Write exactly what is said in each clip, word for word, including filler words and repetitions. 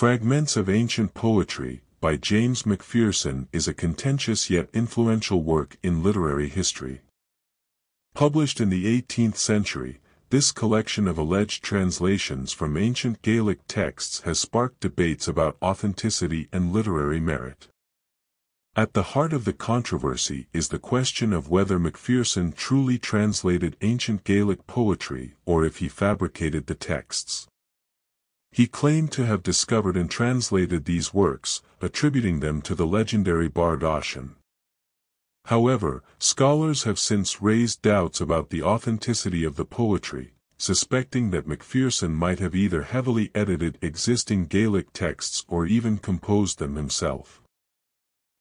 Fragments of Ancient Poetry, by James MacPherson, is a contentious yet influential work in literary history. Published in the eighteenth century, this collection of alleged translations from ancient Gaelic texts has sparked debates about authenticity and literary merit. At the heart of the controversy is the question of whether MacPherson truly translated ancient Gaelic poetry or if he fabricated the texts. He claimed to have discovered and translated these works, attributing them to the legendary bard Ossian. However, scholars have since raised doubts about the authenticity of the poetry, suspecting that MacPherson might have either heavily edited existing Gaelic texts or even composed them himself.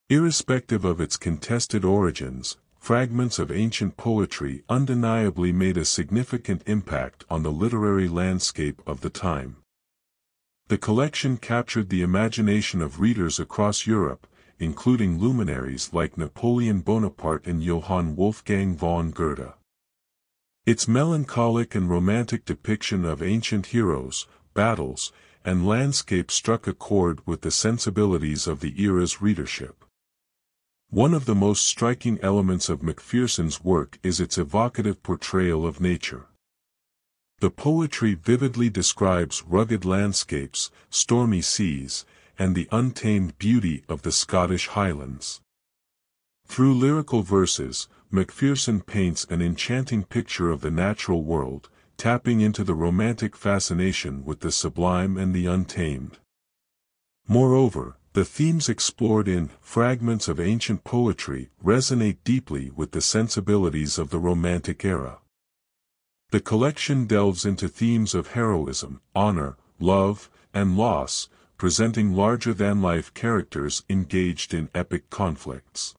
Irrespective of its contested origins, Fragments of Ancient Poetry undeniably made a significant impact on the literary landscape of the time. The collection captured the imagination of readers across Europe, including luminaries like Napoleon Bonaparte and Johann Wolfgang von Goethe. Its melancholic and romantic depiction of ancient heroes, battles, and landscape struck a chord with the sensibilities of the era's readership. One of the most striking elements of MacPherson's work is its evocative portrayal of nature. The poetry vividly describes rugged landscapes, stormy seas, and the untamed beauty of the Scottish Highlands. Through lyrical verses, MacPherson paints an enchanting picture of the natural world, tapping into the romantic fascination with the sublime and the untamed. Moreover, the themes explored in Fragments of Ancient Poetry resonate deeply with the sensibilities of the Romantic era. The collection delves into themes of heroism, honor, love, and loss, presenting larger-than-life characters engaged in epic conflicts.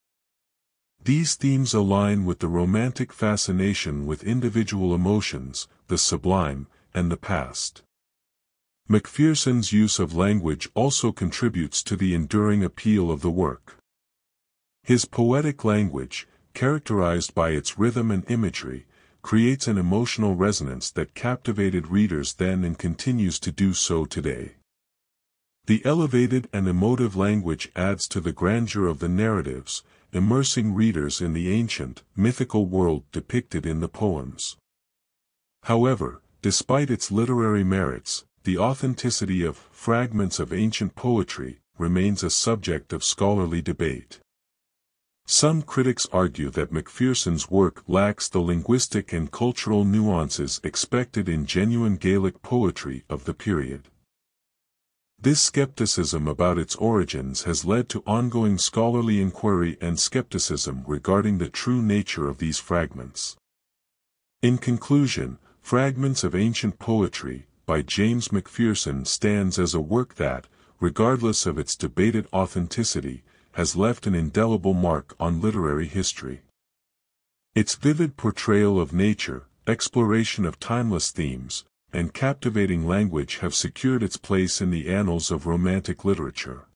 These themes align with the romantic fascination with individual emotions, the sublime, and the past. MacPherson's use of language also contributes to the enduring appeal of the work. His poetic language, characterized by its rhythm and imagery, creates an emotional resonance that captivated readers then and continues to do so today. The elevated and emotive language adds to the grandeur of the narratives, immersing readers in the ancient, mythical world depicted in the poems. However, despite its literary merits, the authenticity of Fragments of Ancient Poetry remains a subject of scholarly debate. Some critics argue that MacPherson's work lacks the linguistic and cultural nuances expected in genuine Gaelic poetry of the period. This skepticism about its origins has led to ongoing scholarly inquiry and skepticism regarding the true nature of these fragments. In conclusion, Fragments of Ancient Poetry by James MacPherson stands as a work that, regardless of its debated authenticity, has left an indelible mark on literary history. Its vivid portrayal of nature, exploration of timeless themes, and captivating language have secured its place in the annals of Romantic literature.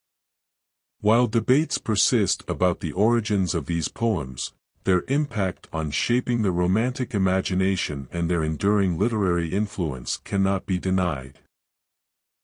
While debates persist about the origins of these poems, their impact on shaping the Romantic imagination and their enduring literary influence cannot be denied.